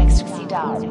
EXXIDAE.